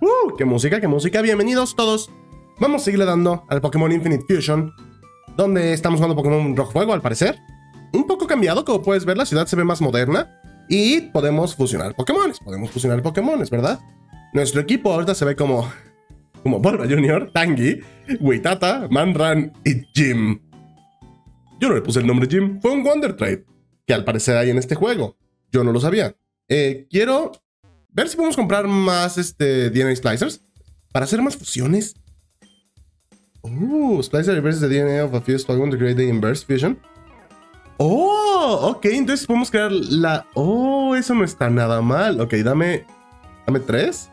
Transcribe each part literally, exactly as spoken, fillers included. ¡Uh! ¡Qué música, qué música! Bienvenidos todos. Vamos a seguirle dando al Pokémon Infinite Fusion, donde estamos jugando Pokémon Rojo Fuego, al parecer. Un poco cambiado, como puedes ver, la ciudad se ve más moderna. Y podemos fusionar Pokémon. Podemos fusionar Pokémon, ¿verdad? Nuestro equipo ahorita se ve como... como Bora junior, Tangui, Wittata, Manran y Jim. Yo no le puse el nombre Jim, fue un Wonder Trade, que al parecer hay en este juego. Yo no lo sabía. Eh, quiero ver si podemos comprar más este, D N A Splicers para hacer más fusiones. Uh, Splicer reverses the D N A of a fused Pokémon to create the inverse fusion. Oh, ok, entonces podemos crear la... Oh, eso no está nada mal. Ok, dame... Dame tres.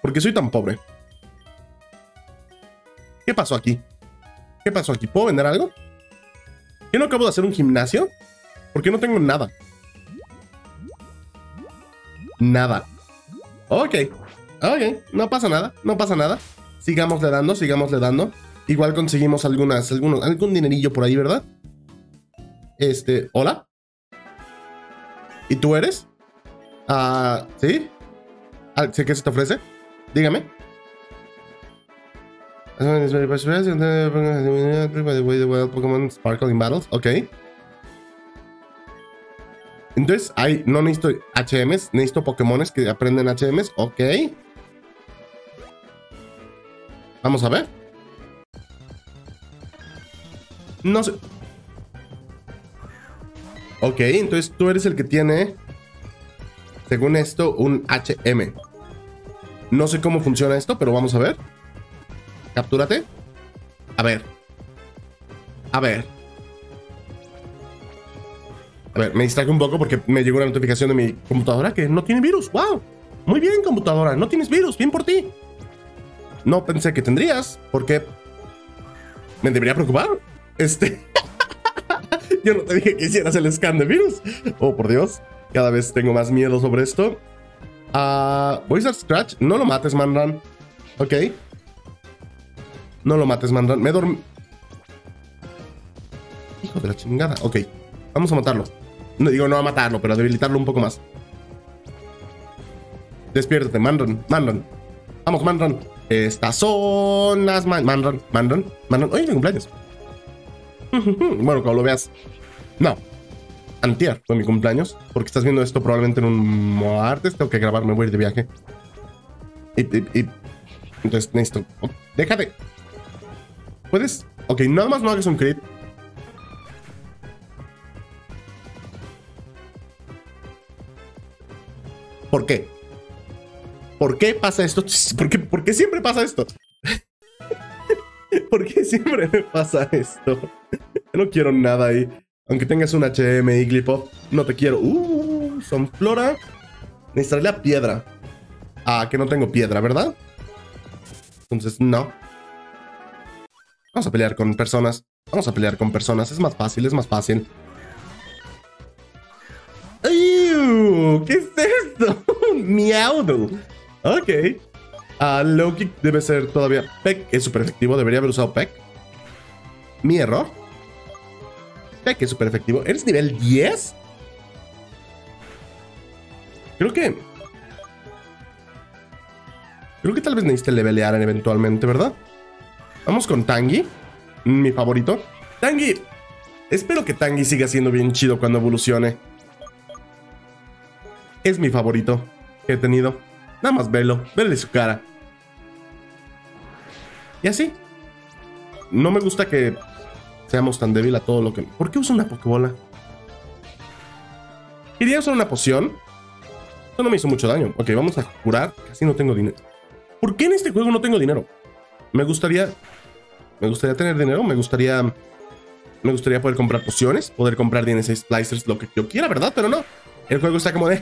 Porque soy tan pobre. ¿Qué pasó aquí? ¿Qué pasó aquí? ¿Puedo vender algo? ¿Yo no acabo de hacer un gimnasio? Porque no tengo nada. Nada. Ok. Ok. No pasa nada. No pasa nada. Sigámosle dando, sigámosle dando. Igual conseguimos algunas, algunos, algún dinerillo por ahí, ¿verdad? Este. ¿Hola? ¿Y tú eres? Ah, uh, ¿sí? ¿Qué se te ofrece? Dígame. Ok. Entonces, hay, no necesito H Ms, necesito Pokémones que aprenden H Ms. Ok. Vamos a ver. No sé. Ok, entonces tú eres el que tiene, según esto, un H M. No sé cómo funciona esto, pero vamos a ver. Captúrate. A ver. A ver. A ver, me distraje un poco porque me llegó una notificación de mi computadora que no tiene virus. ¡Wow! Muy bien, computadora. No tienes virus. Bien por ti. No pensé que tendrías, porque me debería preocupar. Este... Yo no te dije que hicieras el scan de virus. Oh, por Dios. Cada vez tengo más miedo sobre esto. Uh, voy a usar Scratch. No lo mates, Manran. Ok. No lo mates, Manran. Me dormí. Hijo de la chingada. Ok. Vamos a matarlo. No digo no a matarlo, pero a debilitarlo un poco más. Despiértate, Manran. Manran. Vamos, Manran. Estas son las... Man Manran. Manran. Manran. Oye, mi cumpleaños. Bueno, cuando lo veas. No. Antier fue mi cumpleaños. Porque estás viendo esto probablemente en un martes. Tengo que grabar, me voy a ir de viaje. Y, y, y. Entonces necesito... Oh, déjate. ¿Puedes? Ok, nada más no hagas un crit. ¿Por qué? ¿Por qué pasa esto? ¿Por qué, por qué siempre pasa esto? ¿Por qué siempre me pasa esto? No quiero nada ahí. Aunque tengas un H M y Glipop, no te quiero. Uh, Sonflora. Necesitaré la piedra. Ah, que no tengo piedra, ¿verdad? Entonces, no. Vamos a pelear con personas. Vamos a pelear con personas. Es más fácil, es más fácil. ¡Ew! ¿Qué es esto? Meowdle. Ok. Ah, uh, Low Kick debe ser todavía. Peck es súper efectivo. Debería haber usado Peck. Mi error. Que es súper efectivo. ¿Eres nivel diez? Creo que... Creo que tal vez necesite levelear eventualmente, ¿verdad? Vamos con Tangui. Mi favorito. Tangui. Espero que Tangui siga siendo bien chido cuando evolucione. Es mi favorito que he tenido. Nada más velo. Vele su cara. Y así. No me gusta que... seamos tan débil a todo lo que... ¿Por qué uso una Pokébola? Quería usar una poción. Esto no me hizo mucho daño. Ok, vamos a curar. Casi no tengo dinero. ¿Por qué en este juego no tengo dinero? Me gustaría... Me gustaría tener dinero. Me gustaría... Me gustaría poder comprar pociones. Poder comprar D N A Splicers, lo que yo quiera, ¿verdad? Pero no. El juego está como de...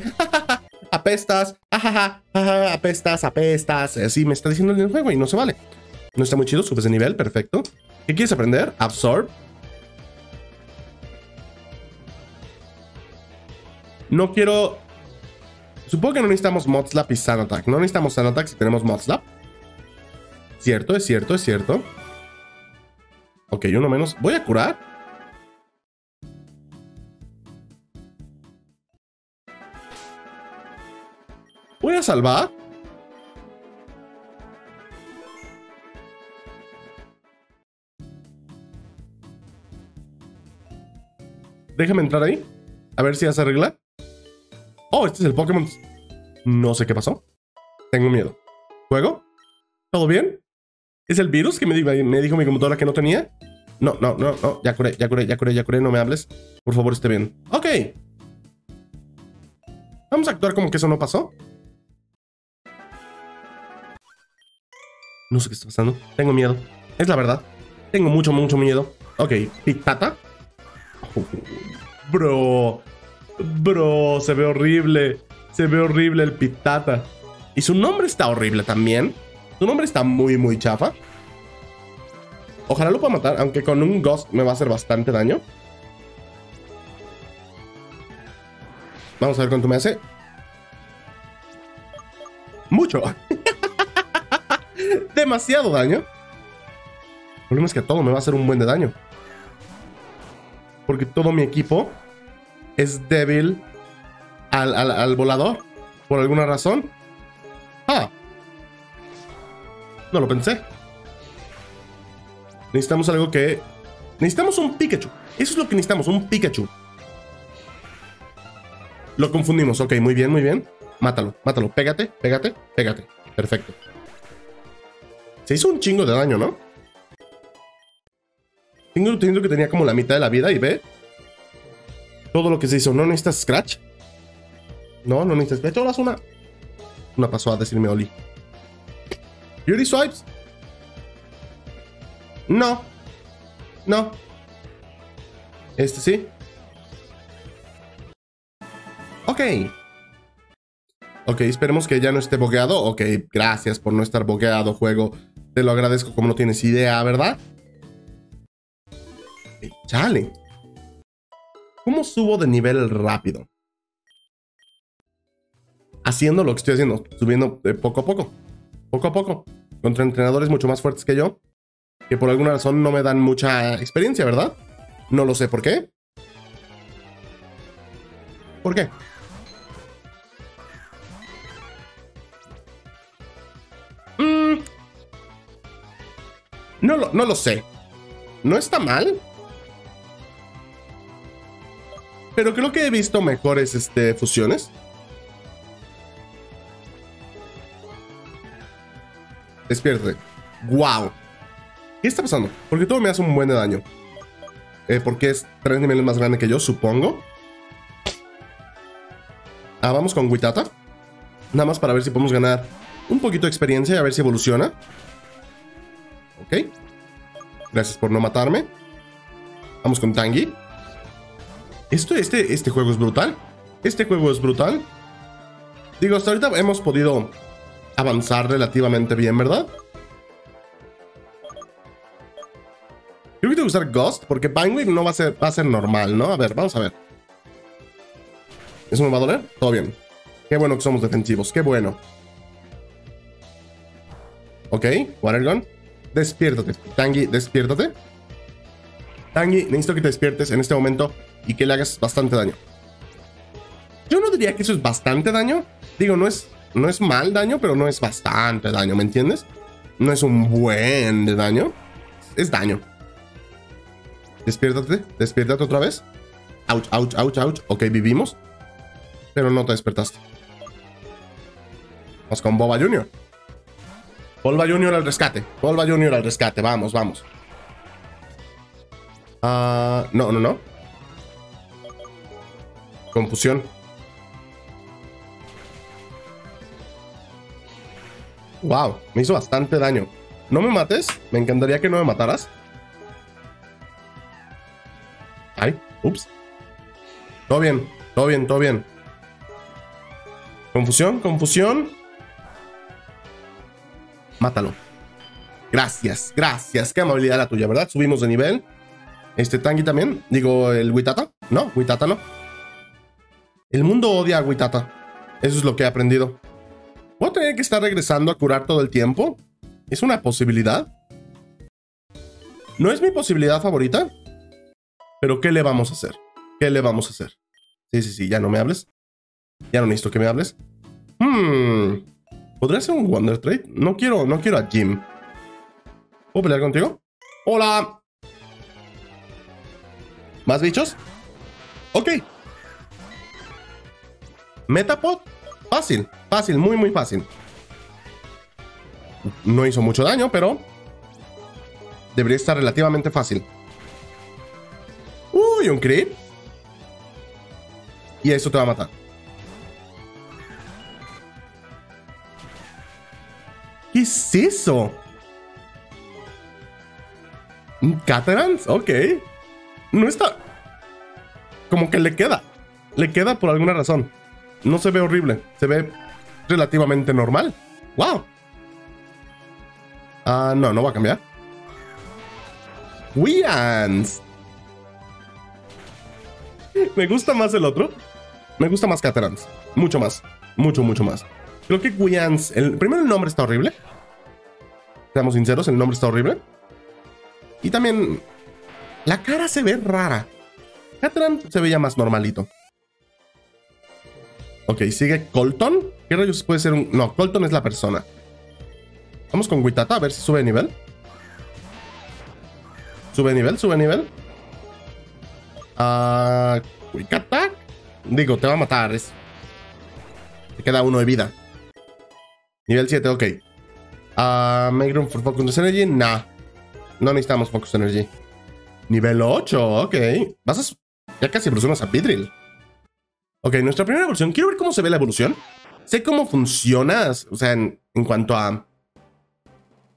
apestas. Ajaja. Apestas, apestas. Así me está diciendo el juego y no se vale. No está muy chido. Subes de nivel. Perfecto. ¿Qué quieres aprender? Absorb. No quiero... Supongo que no necesitamos Mud Slap y Sun Attack. No necesitamos Sun Attack si tenemos Mud Slap. Cierto, es cierto, es cierto. Ok, uno menos. Voy a curar. Voy a salvar. Déjame entrar ahí. A ver si ya se arregla. Oh, este es el Pokémon. No sé qué pasó. Tengo miedo. ¿Juego? ¿Todo bien? ¿Es el virus que me dijo, me dijo mi computadora que no tenía? No, no, no, no. Ya curé, ya curé, ya curé, ya curé. No me hables. Por favor, esté bien. Ok. Vamos a actuar como que eso no pasó. No sé qué está pasando. Tengo miedo. Es la verdad. Tengo mucho, mucho miedo. Ok. Piktata. Oh, bro. Bro. Se ve horrible. Se ve horrible el Piktata. Y su nombre está horrible también. Su nombre está muy, muy chafa. Ojalá lo pueda matar, aunque con un Ghost me va a hacer bastante daño. Vamos a ver cuánto me hace. Mucho. Demasiado daño. El problema es que todo me va a hacer un buen de daño. Porque todo mi equipo es débil al, al, al volador. Por alguna razón. Ah. No lo pensé. Necesitamos algo que... Necesitamos un Pikachu. Eso es lo que necesitamos, un Pikachu. Lo confundimos. Ok, muy bien, muy bien. Mátalo, mátalo. Pégate, pégate, pégate. Perfecto. Se hizo un chingo de daño, ¿no? Tengo entendido que tenía como la mitad de la vida y ve. Todo lo que se hizo. ¿No necesitas Scratch? No, no necesitas Scratch. Ahora es una... Una pasó a decirme Oli. Beauty Swipes. No. No. Este sí. Ok. Ok, esperemos que ya no esté bogueado. Ok, gracias por no estar bogueado, juego. Te lo agradezco como no tienes idea, ¿verdad? Hey, chale. ¿Cómo subo de nivel rápido? Haciendo lo que estoy haciendo. Subiendo de poco a poco. Poco a poco. Contra entrenadores mucho más fuertes que yo. Que por alguna razón no me dan mucha experiencia, ¿verdad? No lo sé por qué. ¿Por qué? Mm. No, lo, no lo sé. No está mal. Pero creo que he visto mejores este, fusiones. Despierte. ¡Wow! ¿Qué está pasando? Porque todo me hace un buen de daño. Eh, porque es tres niveles más grande que yo, supongo. Ah, vamos con Wittata. Nada más para ver si podemos ganar un poquito de experiencia y a ver si evoluciona. Ok. Gracias por no matarme. Vamos con Tangui. Esto, este, este juego es brutal. Este juego es brutal. Digo, hasta ahorita hemos podido avanzar relativamente bien, ¿verdad? Yo quiero usar Ghost porque Pineweed no va a, ser, va a ser normal, ¿no? A ver, vamos a ver. ¿Eso me va a doler? Todo bien. Qué bueno que somos defensivos, qué bueno. Ok, Water Gun. Despiértate, Tangui, despiértate. Tangui, necesito que te despiertes en este momento y que le hagas bastante daño. Yo no diría que eso es bastante daño. Digo, no es, no es mal daño, pero no es bastante daño, ¿me entiendes? No es un buen de daño. Es daño. Despiértate, despiértate otra vez. Ouch, ouch, ouch, ouch. Ok, vivimos. Pero no te despertaste. Vamos con Bora junior Polva junior al rescate. Polva junior al rescate. Vamos, vamos. Uh, no, no, no. Confusión. Wow, me hizo bastante daño. No me mates. Me encantaría que no me mataras. Ay, ups. Todo bien, todo bien, todo bien. Confusión, confusión. Mátalo. Gracias, gracias. Qué amabilidad la tuya, ¿verdad? Subimos de nivel. Este Tangui también. Digo, el Wittata. No, Wittata no. El mundo odia a Wittata. Eso es lo que he aprendido. ¿Voy a tener que estar regresando a curar todo el tiempo? ¿Es una posibilidad? ¿No es mi posibilidad favorita? Pero ¿qué le vamos a hacer? ¿Qué le vamos a hacer? Sí, sí, sí, ya no me hables. Ya no necesito que me hables. Hmm. ¿Podría ser un Wonder Trade? No quiero, no quiero a Jim. ¿Puedo pelear contigo? ¡Hola! ¿Más bichos? Ok. Metapod. Fácil, fácil, muy, muy fácil. No hizo mucho daño, pero debería estar relativamente fácil. Uy, un crit. Y eso te va a matar. ¿Qué es eso? Caterans, ok. No está... Como que le queda. Le queda por alguna razón. No se ve horrible. Se ve relativamente normal. ¡Wow! Ah, uh, no, no va a cambiar. Wians. Me gusta más el otro. Me gusta más Caterans. Mucho más. Mucho, mucho más. Creo que Wians... El, primero el nombre está horrible. Seamos sinceros, el nombre está horrible. Y también... La cara se ve rara. Caterans se veía más normalito. Ok, sigue Colton. ¿Qué rayos puede ser un...? No, Colton es la persona. Vamos con Wittata a ver si sube de nivel. Sube de nivel, sube de nivel. Ah... Uh, Quick Attack. Digo, te va a matar. Es... Te queda uno de vida. Nivel siete, ok. Ah... Uh, Make room for Focus Energy. Nah. No necesitamos Focus Energy. Nivel ocho, ok. Vas a... Ya casi evolucionas a Pidril. Ok, nuestra primera evolución. Quiero ver cómo se ve la evolución. Sé cómo funciona, o sea, en, en cuanto a...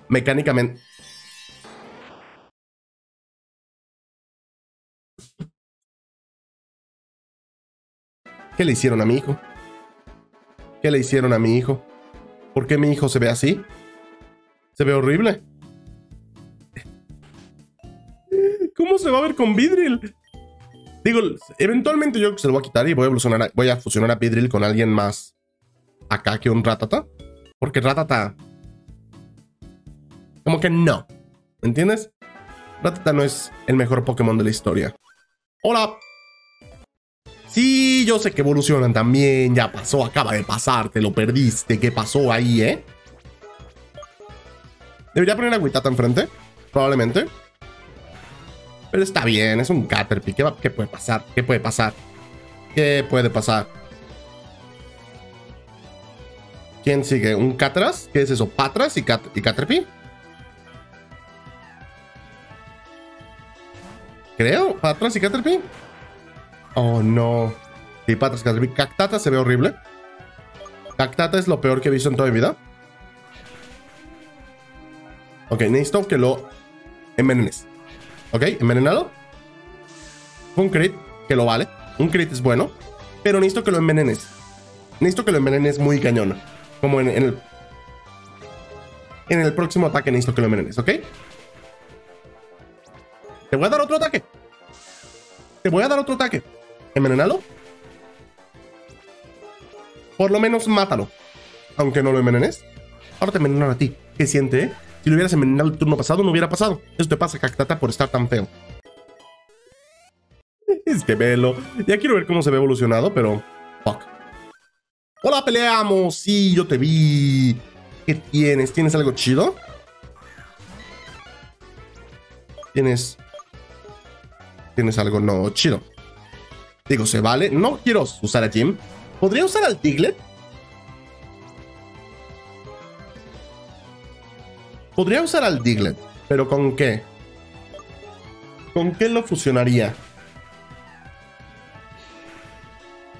Mecánicamente... ¿Qué le hicieron a mi hijo? ¿Qué le hicieron a mi hijo? ¿Por qué mi hijo se ve así? Se ve horrible. ¿Cómo se va a ver con Beedrill? Digo, eventualmente yo se lo voy a quitar y voy a evolucionar, voy a fusionar a Beedrill con alguien más acá que un Ratata. Porque Ratata... Como que no. ¿Me entiendes? Ratata no es el mejor Pokémon de la historia. ¡Hola! Sí, yo sé que evolucionan también. Ya pasó, acaba de pasar, te lo perdiste. ¿Qué pasó ahí, eh? Debería poner a Wittata enfrente, probablemente. Pero está bien, es un Caterpie. ¿Qué, va, qué puede pasar? ¿Qué puede pasar? ¿Qué puede pasar? ¿Quién sigue? ¿Un Cateras? ¿Qué es eso? ¿Patras y, Cat y Caterpie? Creo. ¿Patras y Caterpie? Oh, no. Sí, Patras y Caterpie. Cactata se ve horrible. Cactata es lo peor que he visto en toda mi vida. Ok, necesito que lo envenenes. Ok, envenenado. Un crit, que lo vale. Un crit es bueno. Pero necesito que lo envenenes. Necesito que lo envenenes muy cañón. Como en, en el... En el próximo ataque necesito que lo envenenes, ¿ok? Te voy a dar otro ataque. Te voy a dar otro ataque. Envenenalo. Por lo menos mátalo. Aunque no lo envenenes. Ahora te envenenaron a ti. ¿Qué siente, eh? Si lo hubieras envenenado el turno pasado, no hubiera pasado. Eso te pasa, Cactata, por estar tan feo. Es que velo. Ya quiero ver cómo se ve evolucionado, pero... Fuck. ¡Hola, peleamos! Sí, yo te vi. ¿Qué tienes? ¿Tienes algo chido? Tienes... Tienes algo no chido. Digo, se vale. No quiero usar a Jim. ¿Podría usar al Diglett? Podría usar al Diglett, pero ¿con qué? ¿Con qué lo fusionaría?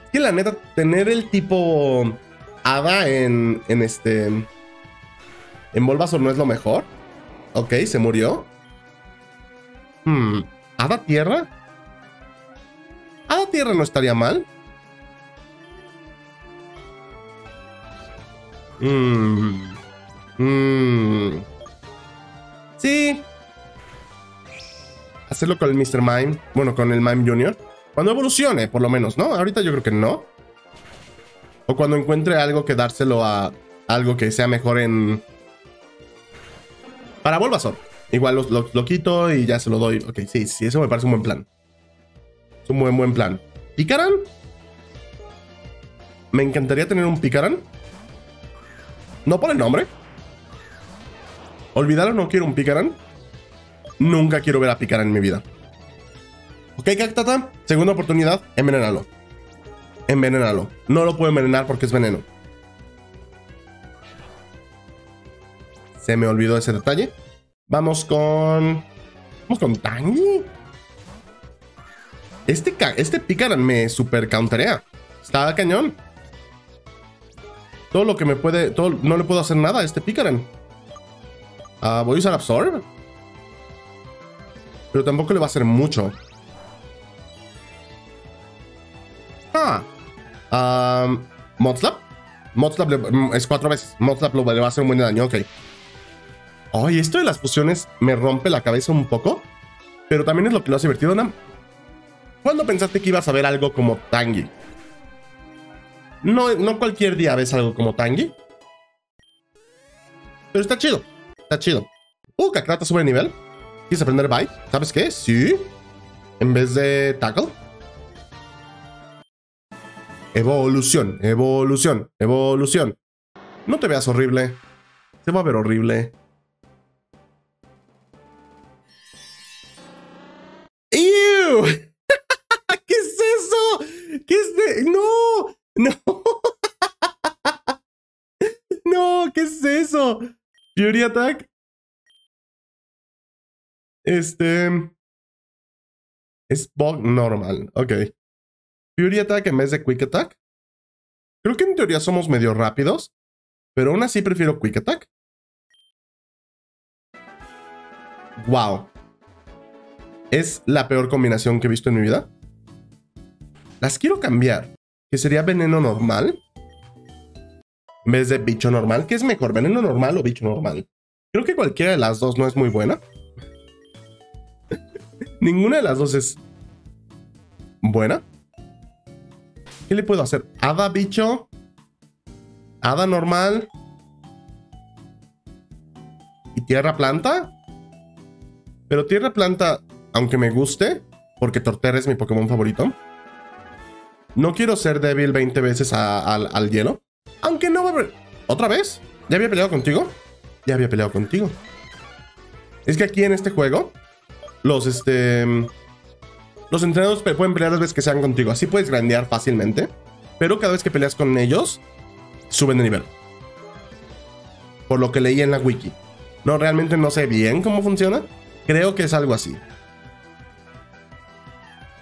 Es que la neta, tener el tipo Hada en, en este... En Bulbasaur no es lo mejor. Ok, se murió. Hmm, ¿Hada Tierra? ¿Hada Tierra no estaría mal? Hmm... Hmm... Sí. Hacerlo con el mister Mime. Bueno, con el Mime Junior. Cuando evolucione, por lo menos, ¿no? Ahorita yo creo que no. O cuando encuentre algo que dárselo a... Algo que sea mejor en... Para Bulbasaur. Igual lo, lo, lo quito y ya se lo doy. Ok, sí, sí, eso me parece un buen plan. Es un buen, buen plan. ¿Picaran? Me encantaría tener un Picaran. ¿No pone nombre? Olvidaros, no quiero un Picaran. Nunca quiero ver a Picaran en mi vida. Ok, Cactata, segunda oportunidad, envenenalo. Envenenalo. No lo puedo envenenar porque es veneno. Se me olvidó ese detalle. Vamos con... Vamos con Tangui. Este, este Picaran me super counterea. Está a cañón. Todo lo que me puede... Todo, no le puedo hacer nada a este Picaran. Uh, voy a usar Absorb. Pero tampoco le va a hacer mucho. Ah. Um, Mudslap. Mudslap le, es cuatro veces. Mudslap le va a hacer un buen daño. Ok. Ay, oh, esto de las fusiones me rompe la cabeza un poco. Pero también es lo que lo hace divertido, Nam. ¿Cuándo pensaste que ibas a ver algo como Tangui? No, no cualquier día ves algo como Tangui. Pero está chido. Está chido. Uh, Cactata sube de nivel. ¿Quieres aprender Bite? ¿Sabes qué? Sí. En vez de Tackle. Evolución. Evolución. Evolución. No te veas horrible. Se va a ver horrible. ¡Ew! ¿Qué es eso? ¿Qué es de...? ¡No! ¡No! ¡No! ¿Qué es eso? Fury Attack. Este... Es bug normal. Ok. Fury Attack en vez de Quick Attack. Creo que en teoría somos medio rápidos. Pero aún así prefiero Quick Attack. Wow. Es la peor combinación que he visto en mi vida. Las quiero cambiar. Que sería veneno normal. En vez de bicho normal. ¿Qué es mejor? ¿Veneno normal o bicho normal? Creo que cualquiera de las dos no es muy buena. Ninguna de las dos es buena. ¿Qué le puedo hacer? Hada bicho. Hada normal. ¿Y tierra planta? Pero tierra planta, aunque me guste, porque Torterra es mi Pokémon favorito. No quiero ser débil veinte veces a, a, al, al hielo. Aunque no va a haber... ¿Otra vez? ¿Ya había peleado contigo? Ya había peleado contigo. Es que aquí en este juego, los este... Los entrenadores pueden pelear las veces que sean contigo. Así puedes grandear fácilmente. Pero cada vez que peleas con ellos, suben de nivel. Por lo que leí en la wiki. No, realmente no sé bien cómo funciona. Creo que es algo así.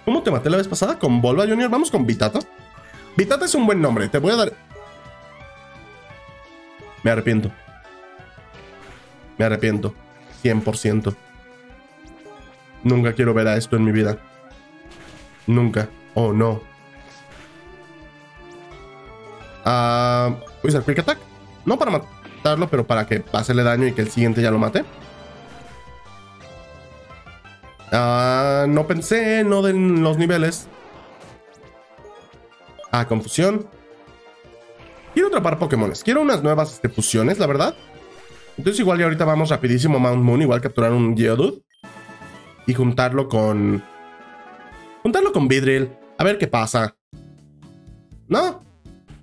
¿Cómo te maté la vez pasada? Con Polva Junior. Vamos con Wittata. Wittata es un buen nombre. Te voy a dar... Me arrepiento. Me arrepiento. cien por ciento. Nunca quiero ver a esto en mi vida. Nunca. Oh, no. Uh, voy a usar Quick Attack. No para matarlo, pero para que hacerle daño y que el siguiente ya lo mate. Uh, no pensé, no de los niveles. Ah, confusión. Quiero atrapar Pokémones. Quiero unas nuevas este, fusiones, la verdad. Entonces igual ya ahorita vamos rapidísimo a Mount Moon. Igual capturar un Geodude. Y juntarlo con... Juntarlo con Beedrill. A ver qué pasa. No.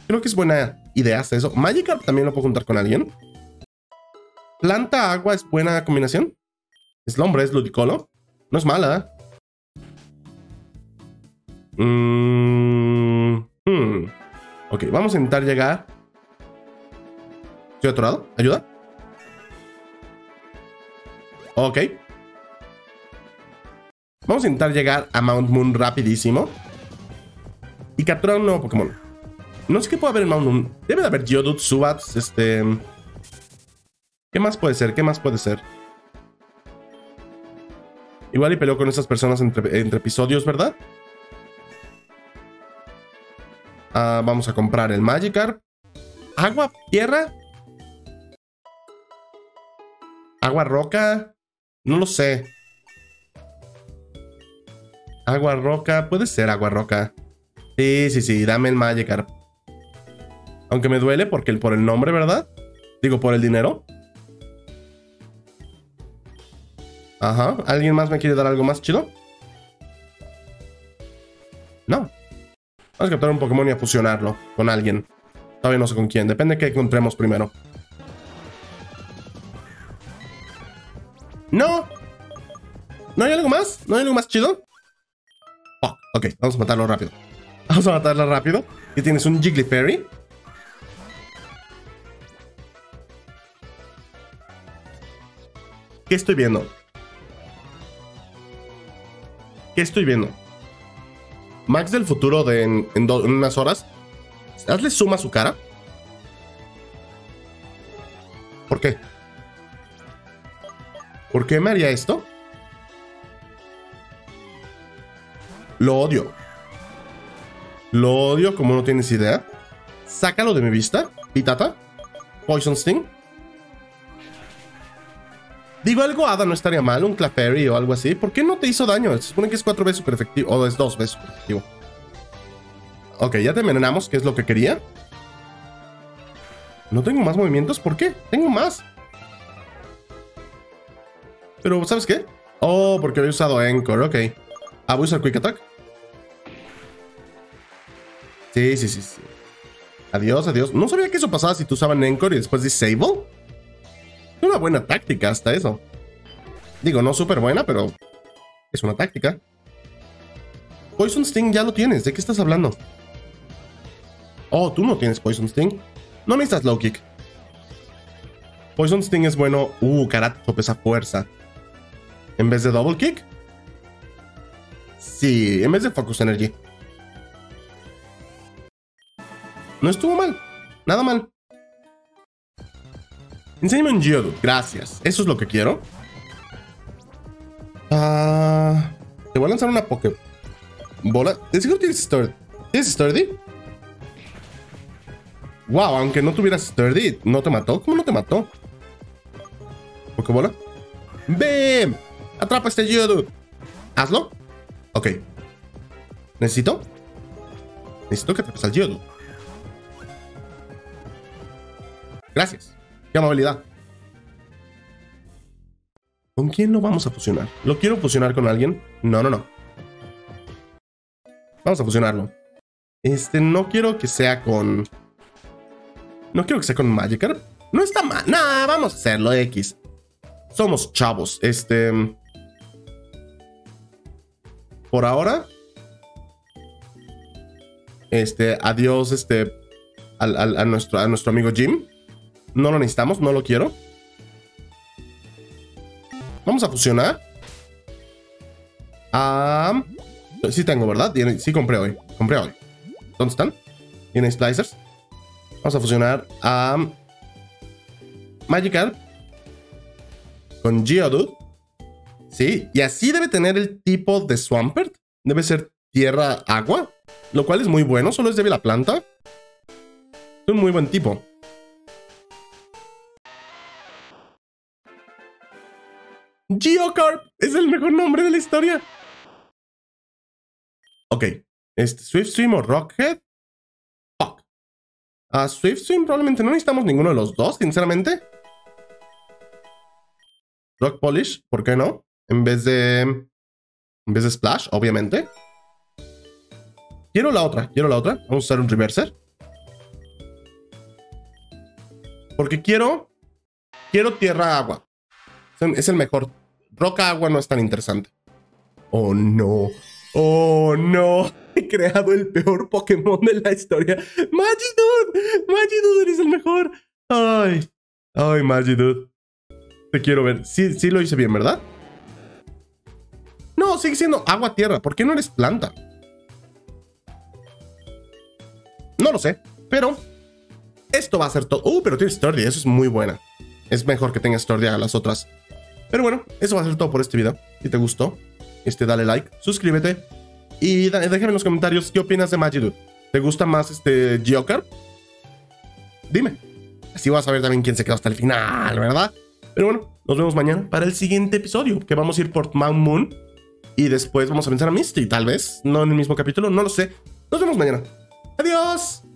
Creo que es buena idea hacer eso. Magikarp también lo puedo juntar con alguien. Planta, agua es buena combinación. Slumbre es ludicolo. No es mala. Mm, hmm. Ok, vamos a intentar llegar. Estoy atorado. ¿Ayuda? Ok. Vamos a intentar llegar a Mount Moon rapidísimo. Y capturar un nuevo Pokémon. No sé qué puede haber en Mount Moon. Debe de haber Geodude, Subats, este... ¿Qué más puede ser? ¿Qué más puede ser? Igual y peleó con esas personas entre, entre episodios, ¿verdad? Ah, vamos a comprar el Magikarp. Agua, tierra. Agua, roca. No lo sé. Agua, roca. Puede ser agua, roca. Sí, sí, sí. Dame el Magikarp. Aunque me duele porque por el nombre, ¿verdad? Digo, por el dinero. Ajá. ¿Alguien más me quiere dar algo más chido? No. Vamos a capturar un Pokémon y a fusionarlo con alguien. Todavía no sé con quién. Depende de qué encontremos primero. ¡No! ¿No hay algo más? ¿No hay algo más chido? Oh, ok, vamos a matarlo rápido. Vamos a matarla rápido. Aquí tienes un Jigglypuff. ¿Qué estoy viendo? ¿Qué estoy viendo? Max del futuro de en, en, do, en unas horas. Hazle zoom a su cara. ¿Por qué? ¿Por qué me haría esto? Lo odio. Lo odio como no tienes idea. Sácalo de mi vista. Pitata. Poison Sting. Digo, algo hada no estaría mal. Un Clafairy o algo así. ¿Por qué no te hizo daño? Se supone que es cuatro veces super efectivo. O es dos veces super efectivo. Ok, ya te envenenamos, que es lo que quería. ¿No tengo más movimientos? ¿Por qué? Tengo más. Pero, ¿sabes qué? Oh, porque había usado Encore. Ok. Ah, voy a usar Quick Attack. Sí, sí, sí, sí. Adiós, adiós. No sabía que eso pasaba si tú usaban Encore y después Disable. Es una buena táctica hasta eso. Digo, no súper buena, pero es una táctica. Poison Sting ya lo tienes. ¿De qué estás hablando? Oh, tú no tienes Poison Sting. No necesitas Low Kick. Poison Sting es bueno. Uh, Karate Chop, esa fuerza. En vez de Double Kick. Sí, en vez de Focus Energy. No estuvo mal. Nada mal. Enséñame un Geodude. Gracias. Eso es lo que quiero. Ah, te voy a lanzar una Pokébola. ¿De seguro tienes Sturdy? ¿Tienes Sturdy? Wow, aunque no tuvieras Sturdy, ¿no te mató? ¿Cómo no te mató? Pokébola. ¡Bam! Atrapa este Geodude. Hazlo. Ok. Necesito. Necesito que atrapes al Geodude. Gracias. ¡Qué amabilidad! ¿Con quién lo vamos a fusionar? ¿Lo quiero fusionar con alguien? No, no, no. Vamos a fusionarlo. Este, no quiero que sea con... No quiero que sea con Magikarp. No está mal. Nah, vamos a hacerlo, X. Somos chavos. Este... Por ahora... Este, adiós, este... Al, al, a, nuestro, a nuestro amigo Jim. No lo necesitamos, no lo quiero. Vamos a fusionar. Ah, sí tengo, ¿verdad? Sí compré hoy. Compré hoy. ¿Dónde están? D N A Splicers. Vamos a fusionar a um, Magikarp con Geodude. Sí, y así debe tener el tipo de Swampert. Debe ser tierra-agua, lo cual es muy bueno, solo es débil a planta. Es un muy buen tipo. Geocarp es el mejor nombre de la historia. Ok. Este, Swift Swim o Rockhead. Fuck. A Swift Swim probablemente no necesitamos ninguno de los dos, sinceramente. Rock Polish, ¿por qué no? En vez de... En vez de Splash, obviamente. Quiero la otra, quiero la otra. Vamos a usar un Reverser. Porque quiero... Quiero tierra-agua. Es el mejor. Roca agua no es tan interesante. Oh no. Oh no. He creado el peor Pokémon de la historia. Magidude. Magidude, eres el mejor. Ay. Ay, Magidude. Te quiero ver. Sí, sí lo hice bien, ¿verdad? No, sigue siendo agua tierra. ¿Por qué no eres planta? No lo sé. Pero esto va a ser todo. Uh, pero tienes Sturdy. Eso es muy buena. Es mejor que tengas Sturdy a las otras. Pero bueno, eso va a ser todo por este video. Si te gustó, este, dale like, suscríbete y déjame en los comentarios qué opinas de Magidude. ¿Te gusta más este Geocarp? Dime. Así vas a ver también quién se quedó hasta el final, ¿verdad? Pero bueno, nos vemos mañana para el siguiente episodio, que vamos a ir por Mount Moon y después vamos a pensar a Misty, tal vez. No en el mismo capítulo, no lo sé. Nos vemos mañana. ¡Adiós!